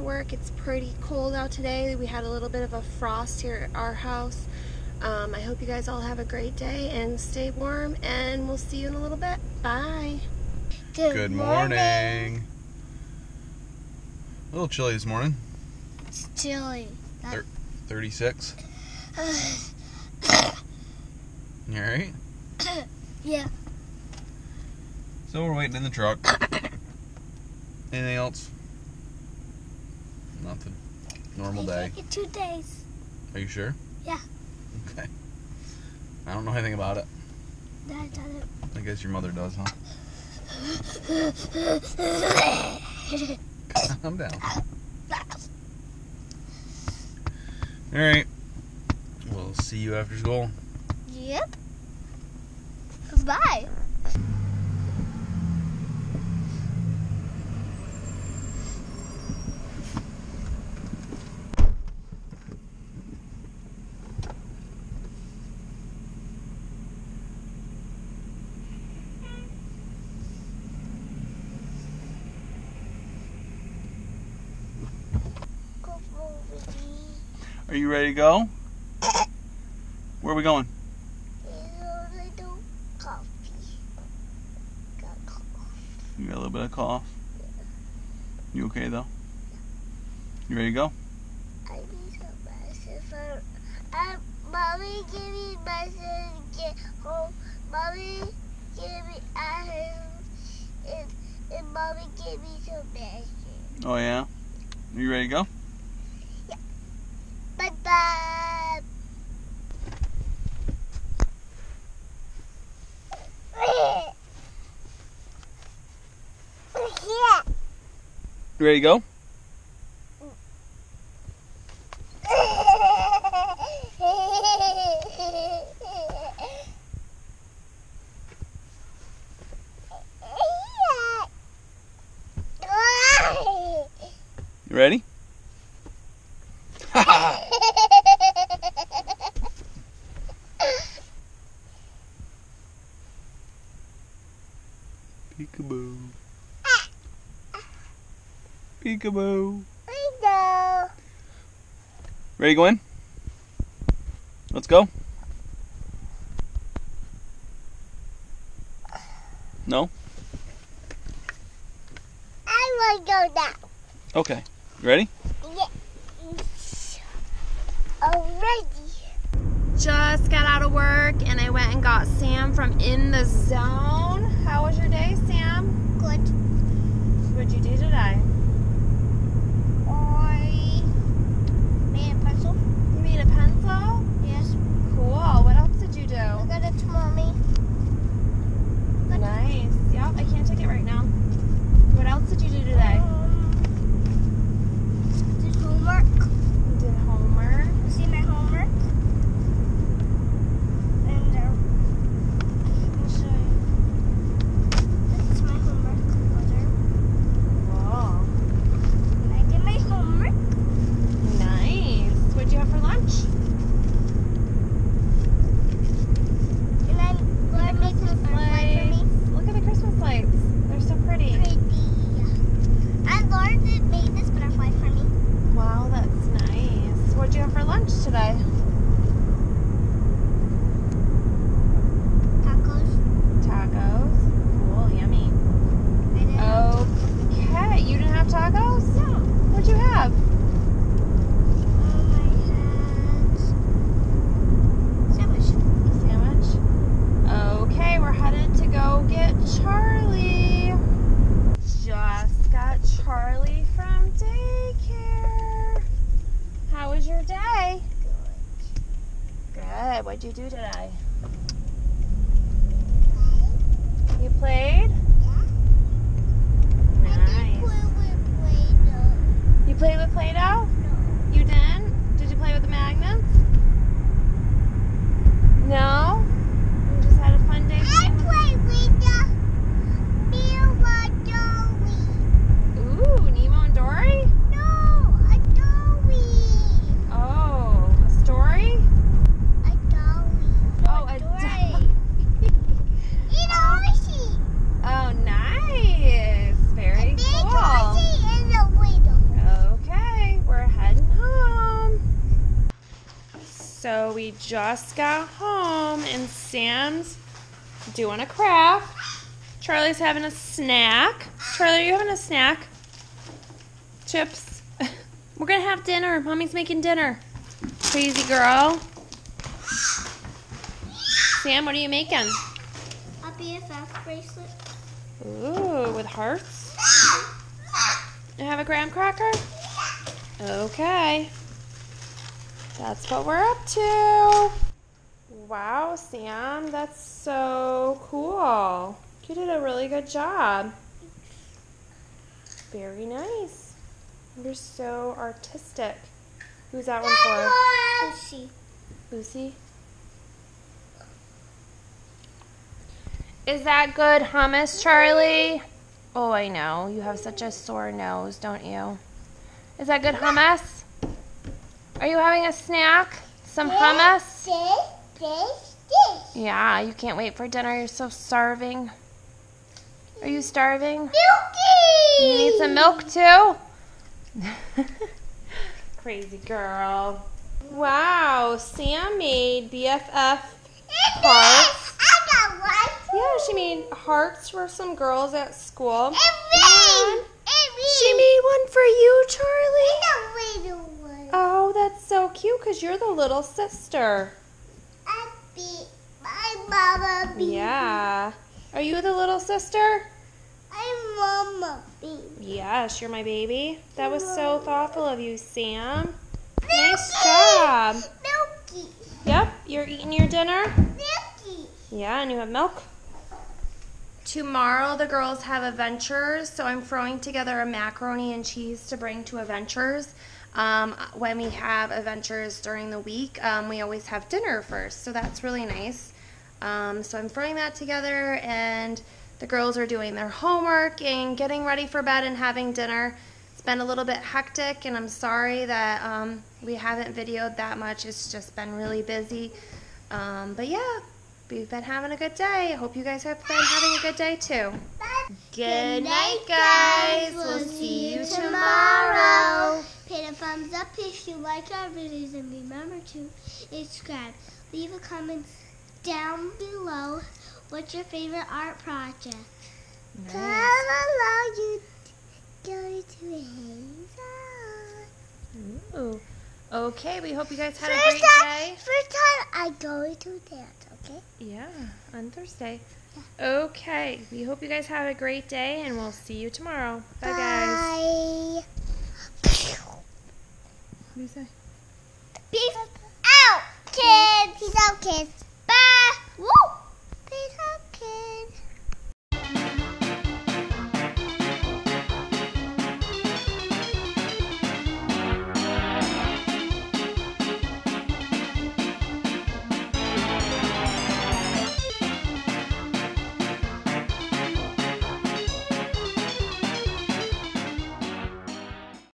work. It's pretty cold out today. We had a little bit of a frost here at our house. I hope you guys all have a great day and stay warm, and we'll see you in a little bit. Bye. Good morning. A little chilly this morning. It's chilly. 36. You alright? Yeah. So we're waiting in the truck. Anything else? Nothing. Normal day. Take it 2 days. Are you sure? Yeah. Okay. I don't know anything about it. Dad doesn't. I guess your mother does, huh? Calm down. Alright. We'll see you after school. Yep. Bye. Are you ready to go? Where are we going? You got a little bit of cough. You okay though? You ready to go? I need some medicine. Mommy, give me medicine to get home. Mommy, give me and Mommy, give me some medicine. Oh yeah? Are you ready to go? Bye-bye. You ready to go? You ready? Peekaboo. Peekaboo. Play-Doh. Ready to go in? Let's go. No? I want to go now. Okay. You ready? Yes. Already. Just got out of work and I went and got Sam from In the Zone. How was your day, Sam? Good. What'd you do today? I made a pencil. You made a pencil? Yes. Cool. What else did you do? I got it to Mommy. Nice. Yep, I can't take it right now. What else did you do today? Did homework. You did homework? You see my homework? What'd you do today? Play. You played? Yeah. Nice. I didn't play with Play-Doh. You played with Play-Doh? No. You didn't? Did you play with the magnets? No? You just had a fun day? I played with Nemo and Dory. Ooh, Nemo and Dory? No, a Dory. Oh, a story? Oh, nice. Very cool. And the Play-Doh. Okay. So we just got home and Sam's doing a craft. Charlie's having a snack. Charlie, are you having a snack? Chips. We're going to have dinner. Mommy's making dinner. Crazy girl. Sam, what are you making? A BFF bracelet. Ooh, with hearts? You have a graham cracker? Okay. That's what we're up to. Wow, Sam, that's so cool. You did a really good job. Very nice. You're so artistic. Who's that one for? Lucy. Lucy? Is that good hummus, Charlie? Oh, I know. You have such a sore nose, don't you? Is that good hummus? Are you having a snack? Some hummus? Yeah, you can't wait for dinner. You're so starving. Are you starving? Milky! You need some milk too? Crazy girl. Wow, Sam made BFF hearts. Yeah, she made hearts for some girls at school. It rained. She made one for you, Charlie. And a little one. Oh, that's so cute because you're the little sister. I beat my mama bee. Yeah. Are you the little sister? I'm mama bee. Yes, you're my baby. That was so thoughtful of you, Sam. Milky. Nice job. Milky. Yep, you're eating your dinner? Milky. Yeah, and you have milk? Tomorrow the girls have adventures, so I'm throwing together a macaroni and cheese to bring to adventures. When we have adventures during the week, we always have dinner first, so that's really nice. So I'm throwing that together, and the girls are doing their homework and getting ready for bed and having dinner. It's been a little bit hectic, and I'm sorry that we haven't videoed that much. It's just been really busy, but yeah. We've been having a good day. I hope you guys have been having a good day too. Good night, guys. We'll see you tomorrow. Hit a thumbs up if you like our videos and remember to subscribe. Leave a comment down below. What's your favorite art project? Nice. Come along, you go to hands on. Ooh. Okay, we hope you guys had a great day. First time I go to dance. Okay. Yeah, on Thursday. Yeah. Okay, we hope you guys have a great day, and we'll see you tomorrow. Bye, guys. What do you say? Peace out, kids. Peace out, kids. Bye. Woo.